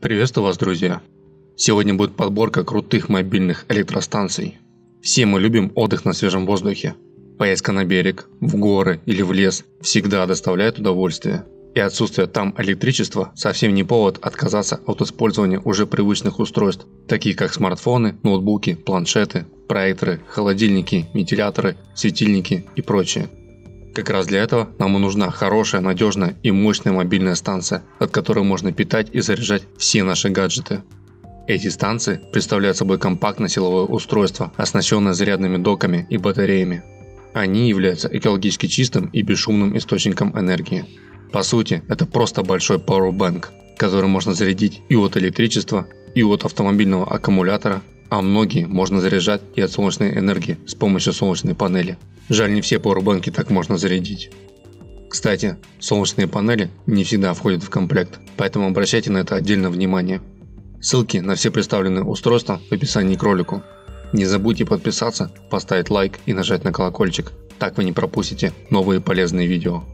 Приветствую вас, друзья! Сегодня будет подборка крутых мобильных электростанций. Все мы любим отдых на свежем воздухе. Поездка на берег, в горы или в лес всегда доставляет удовольствие. И отсутствие там электричества совсем не повод отказаться от использования уже привычных устройств, такие как смартфоны, ноутбуки, планшеты, проекторы, холодильники, вентиляторы, светильники и прочее. Как раз для этого нам и нужна хорошая, надежная и мощная мобильная станция, от которой можно питать и заряжать все наши гаджеты. Эти станции представляют собой компактное силовое устройство, оснащенное зарядными доками и батареями. Они являются экологически чистым и бесшумным источником энергии. По сути, это просто большой пауэрбанк, который можно зарядить и от электричества, и от автомобильного аккумулятора, а многие можно заряжать и от солнечной энергии с помощью солнечной панели. Жаль, не все пауэрбанки так можно зарядить. Кстати, солнечные панели не всегда входят в комплект, поэтому обращайте на это отдельно внимание. Ссылки на все представленные устройства в описании к ролику. Не забудьте подписаться, поставить лайк и нажать на колокольчик, так вы не пропустите новые полезные видео.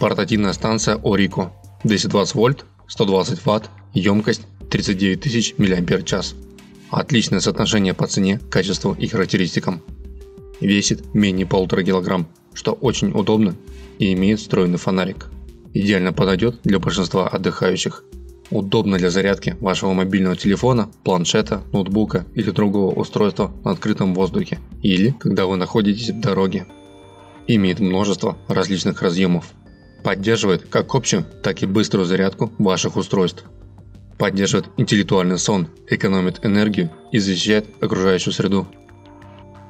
Портативная станция Орико, 220 вольт, 120 ватт, емкость 39 тысяч мАч. Отличное соотношение по цене, качеству и характеристикам. Весит менее 1,5 кг, что очень удобно, и имеет встроенный фонарик. Идеально подойдет для большинства отдыхающих. Удобно для зарядки вашего мобильного телефона, планшета, ноутбука или другого устройства на открытом воздухе, или когда вы находитесь в дороге. Имеет множество различных разъемов. Поддерживает как общую, так и быструю зарядку ваших устройств. Поддерживает интеллектуальный сон, экономит энергию и защищает окружающую среду.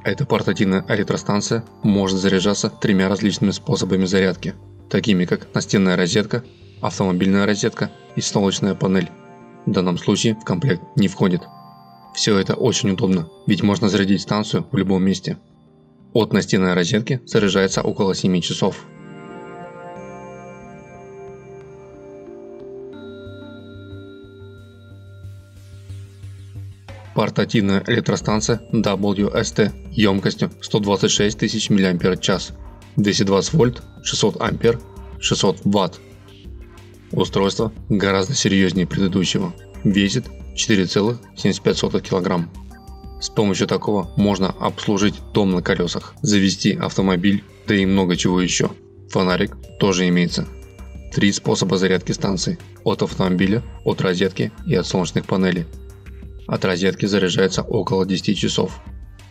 Эта портативная электростанция может заряжаться тремя различными способами зарядки, такими как настенная розетка, автомобильная розетка и солнечная панель. В данном случае в комплект не входит. Все это очень удобно, ведь можно зарядить станцию в любом месте. От настенной розетки заряжается около 7 часов. Портативная электростанция WST емкостью 126 тысяч мАч, 220 вольт, 600 ампер, 600 ватт. Устройство гораздо серьезнее предыдущего, весит 4,75 кг. С помощью такого можно обслужить дом на колесах, завести автомобиль, да и много чего еще. Фонарик тоже имеется. Три способа зарядки станции: от автомобиля, от розетки и от солнечных панелей. От розетки заряжается около 10 часов.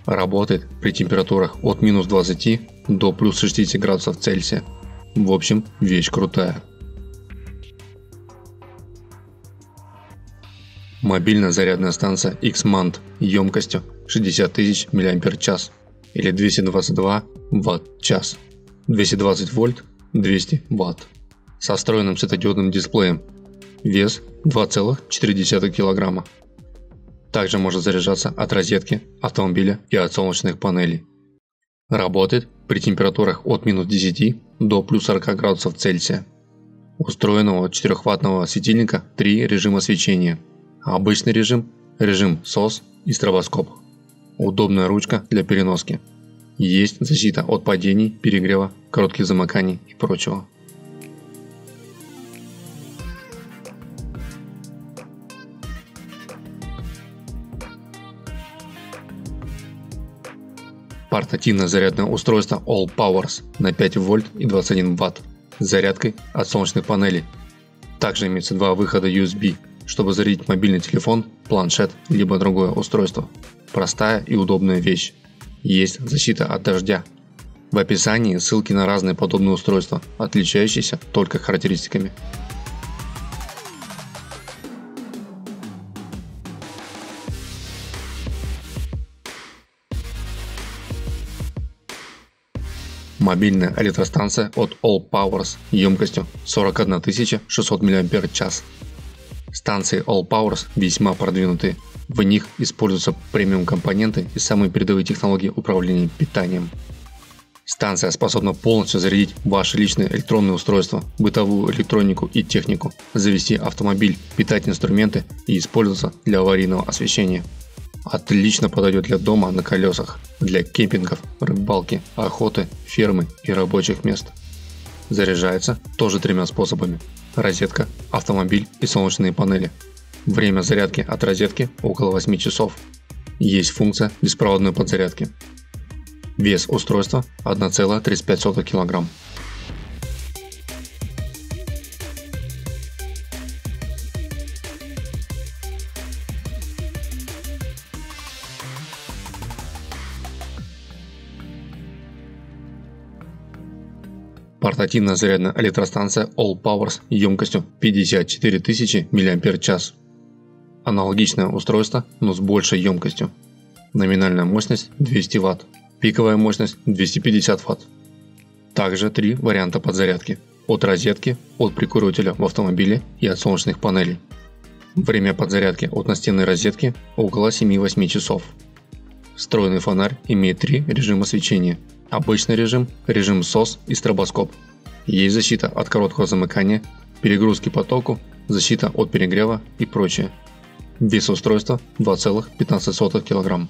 Работает при температурах от минус 20 до плюс 60 градусов Цельсия. В общем, вещь крутая. Мобильная зарядная станция XMUND емкостью 60 тысяч мАч или 222 Вт/ч, 220 вольт, 200 Вт, со встроенным светодиодным дисплеем. Вес 2,4 кг. Также может заряжаться от розетки, автомобиля и от солнечных панелей. Работает при температурах от минус 10 до плюс 40 градусов Цельсия. Устроенного 4-ваттного светильника 3 режима свечения: обычный режим, режим SOS и стробоскоп. Удобная ручка для переноски. Есть защита от падений, перегрева, коротких замыканий и прочего. Портативное зарядное устройство ALLPOWERS на 5 вольт и 21 ватт с зарядкой от солнечных панелей. Также имеется два выхода USB, чтобы зарядить мобильный телефон, планшет, либо другое устройство. Простая и удобная вещь. Есть защита от дождя. В описании ссылки на разные подобные устройства, отличающиеся только характеристиками. Мобильная электростанция от ALLPOWERS емкостью 41 600 мАч. Станции ALLPOWERS весьма продвинуты, в них используются премиум компоненты и самые передовые технологии управления питанием. Станция способна полностью зарядить ваши личные электронные устройства, бытовую электронику и технику, завести автомобиль, питать инструменты и использоваться для аварийного освещения. отлично подойдет для дома на колесах, для кемпингов, рыбалки, охоты, фермы и рабочих мест. Заряжается тоже тремя способами: розетка, автомобиль и солнечные панели. Время зарядки от розетки около 8 часов. Есть функция беспроводной подзарядки. Вес устройства 1,35 кг. Портативная зарядная электростанция ALLPOWERS емкостью 54 тысячи мАч. Аналогичное устройство, но с большей емкостью. Номинальная мощность 200 Вт, пиковая мощность 250 Вт. Также три варианта подзарядки: от розетки, от прикуривателя в автомобиле и от солнечных панелей. Время подзарядки от настенной розетки около 7-8 часов. Встроенный фонарь имеет три режима свечения: обычный режим, режим SOS и стробоскоп. Есть защита от короткого замыкания, перегрузки по току, защита от перегрева и прочее. Вес устройства 2,15 кг.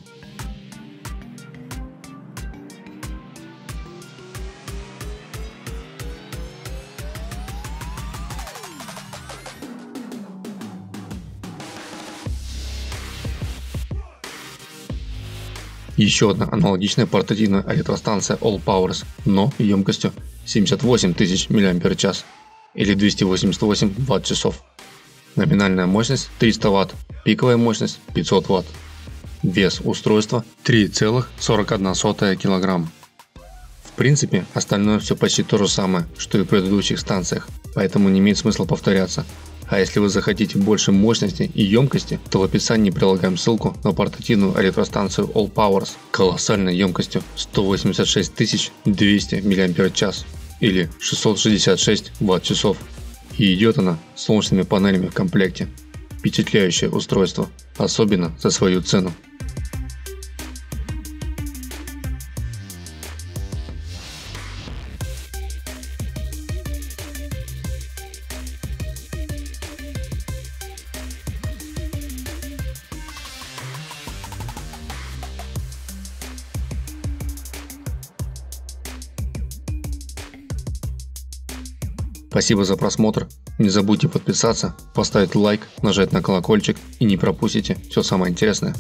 Еще одна аналогичная портативная электростанция ALLPOWERS, но емкостью 78 тысяч мАч или 288 Вт-часов. Номинальная мощность 300 Вт, пиковая мощность 500 Вт. Вес устройства 3,41 кг. В принципе, остальное все почти то же самое, что и в предыдущих станциях, поэтому не имеет смысла повторяться. А если вы захотите больше мощности и емкости, то в описании прилагаем ссылку на портативную электростанцию ALLPOWERS колоссальной емкостью 186 200 мАч или 666 Вт-часов. И идет она с солнечными панелями в комплекте. Впечатляющее устройство, особенно за свою цену. Спасибо за просмотр, не забудьте подписаться, поставить лайк, нажать на колокольчик и не пропустите все самое интересное.